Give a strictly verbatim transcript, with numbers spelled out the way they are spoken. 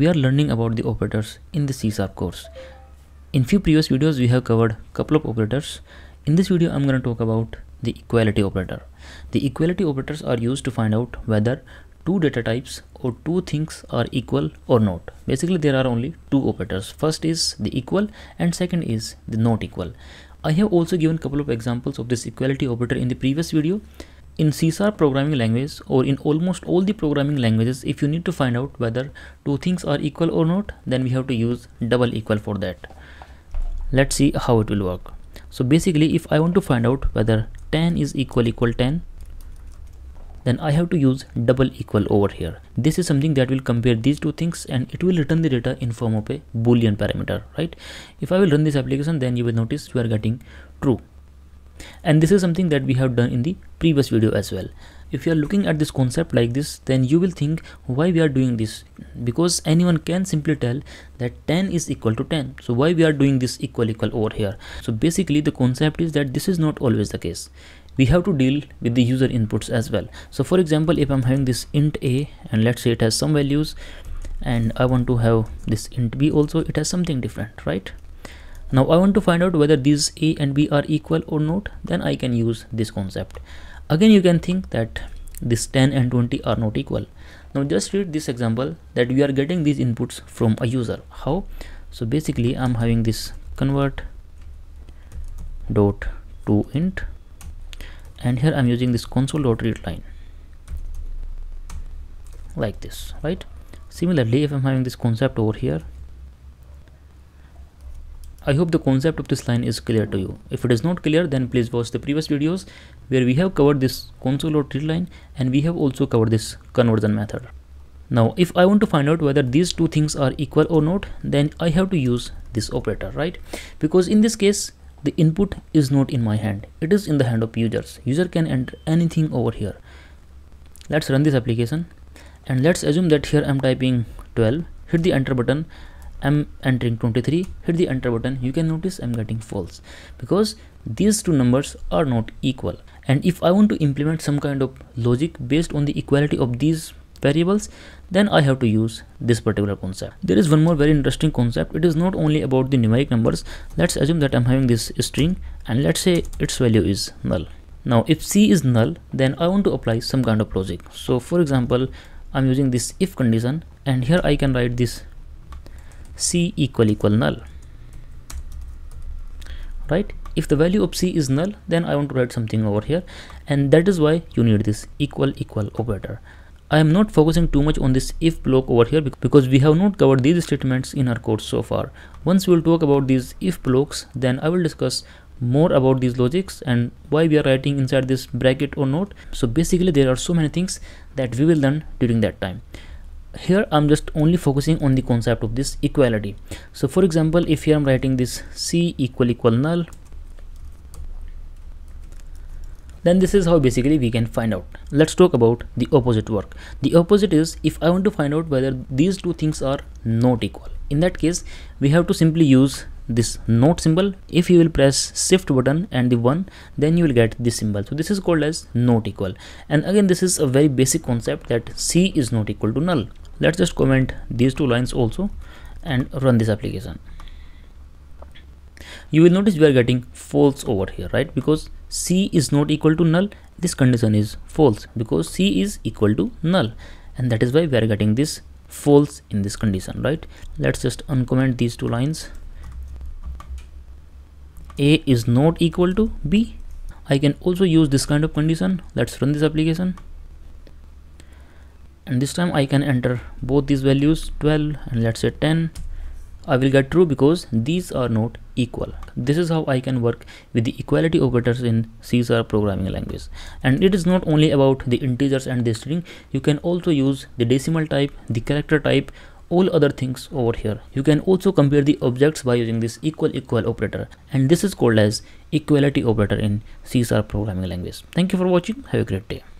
we are learning about the operators in the C sharp course. In few previous videos we have covered couple of operators. In this video I'm going to talk about the equality operator. The equality operators are used to find out whether two data types or two things are equal or not. Basically there are only two operators. First is the equal and second is the not equal. I have also given couple of examples of this equality operator in the previous video. In C sharp programming language or in almost all the programming languages, if you need to find out whether two things are equal or not, then we have to use double equal for that. Let's see how it will work. So basically if I want to find out whether ten is equal equal ten, then I have to use double equal over here. This is something that will compare these two things and it will return the data in form of a boolean parameter, right? If I will run this application, then you will notice you are getting true. And this is something that we have done in the previous video as well. If you are looking at this concept like this, then you will think why we are doing this, because anyone can simply tell that ten is equal to ten. So why we are doing this equal equal over here? So basically the concept is that this is not always the case. We have to deal with the user inputs as well. So for example, if I'm having this int a and let's say it has some values, and I want to have this int b also, it has something different, right? Now I want to find out whether these a and b are equal or not, then I can use this concept. Again you can think that this ten and twenty are not equal. Now just read this example that we are getting these inputs from a user. How? So basically I'm having this convert dot to int and here I'm using this console dot read line like this, right? Similarly if I'm having this concept over here, I hope the concept of this line is clear to you. If it is not clear, then please watch the previous videos where we have covered this console or tree line and we have also covered this conversion method. Now if I want to find out whether these two things are equal or not, then I have to use this operator, right? Because in this case the input is not in my hand, it is in the hand of users. User can enter anything over here. Let's run this application and let's assume that here I'm typing twelve, hit the enter button, I'm entering twenty-three, hit the enter button. You can notice I'm getting false because these two numbers are not equal. And if I want to implement some kind of logic based on the equality of these variables, then I have to use this particular concept. There is one more very interesting concept. It is not only about the numeric numbers. Let's assume that I'm having this string and let's say its value is null. Now if c is null, then I want to apply some kind of logic. So for example, I'm using this if condition and here I can write this c equal equal null, right? If the value of c is null, then I want to write something over here, and that is why you need this equal equal operator. I am not focusing too much on this if block over here because we have not covered these statements in our course so far. Once we will talk about these if blocks, then I will discuss more about these logics and why we are writing inside this bracket or not. So basically there are so many things that we will learn during that time. Here I'm just only focusing on the concept of this equality. So for example, if here I'm writing this c equal equal null, then this is how basically we can find out. Let's talk about the opposite work. The opposite is if I want to find out whether these two things are not equal. In that case we have to simply use this not symbol. If you will press shift button and the one, then you will get this symbol. So this is called as not equal. And again this is a very basic concept that c is not equal to null. Let's just comment these two lines also and run this application. You will notice we are getting false over here, right? Because c is not equal to null, this condition is false because c is equal to null, and that is why we are getting this false in this condition, right? Let's just uncomment these two lines. A is not equal to B. I can also use this kind of condition. Let's run this application. And this time I can enter both these values, twelve and let's say ten. I will get true because these are not equal. This is how I can work with the equality operators in C sharp programming language. And it is not only about the integers and the string. You can also use the decimal type, the character type, all other things over here. You can also compare the objects by using this equal equal operator, and this is called as equality operator in C sharp programming language. Thank you for watching. Have a great day.